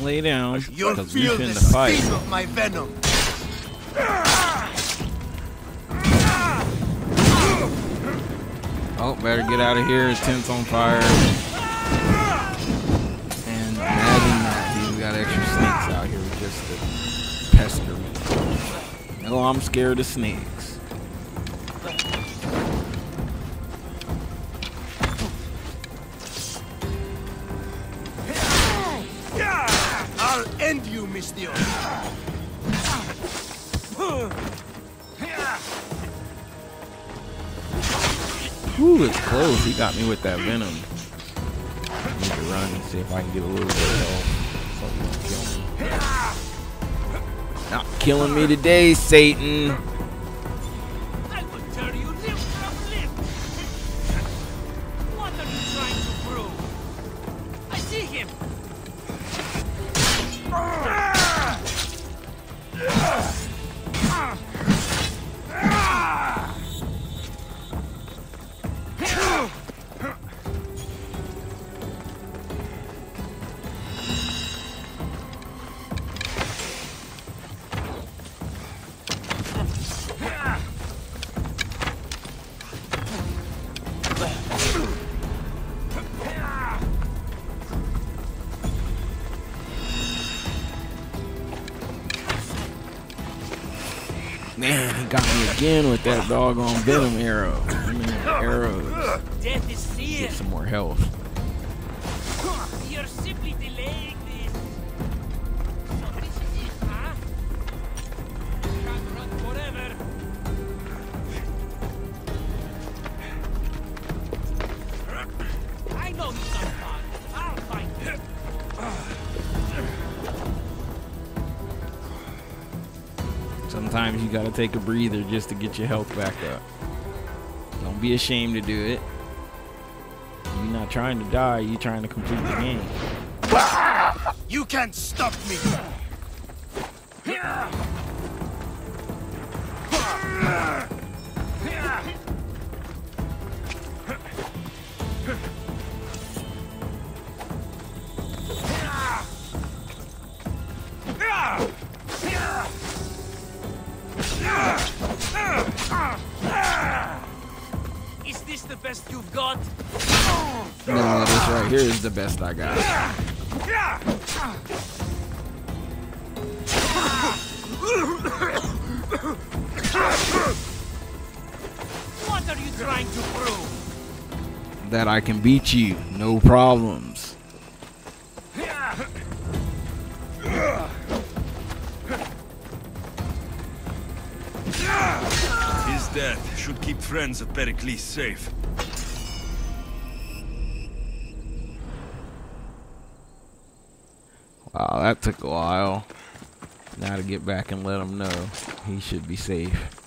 Don't lay down. You'll feel the sting of my venom. Oh, better get out of here. His tent's on fire. And imagine if you got extra snakes out here just to pester me. No, I'm scared of snakes. I'll end you, Mistio. Ooh, it's close. He got me with that venom. I need to run and see if I can get a little bit of help. Not killing me today, Satan. I will tear you limb from limb. What are you trying to prove? I see him. Man, he got me again with that doggone venom arrow. I mean, arrows. Death is here. Get some more health. You're simply delaying this. So this is it, huh? You can't run forever. I know he's on fire. I'll find him. Sometimes you gotta take a breather just to get your health back up. Don't be ashamed to do it. You're not trying to die, you're trying to complete the game. You can't stop me! Is this the best you've got? No, this right here is the best I got. What are you trying to prove? That I can beat you, no problems. His death should keep friends of Pericles safe. Wow, that took a while. Now to get back and let him know he should be safe.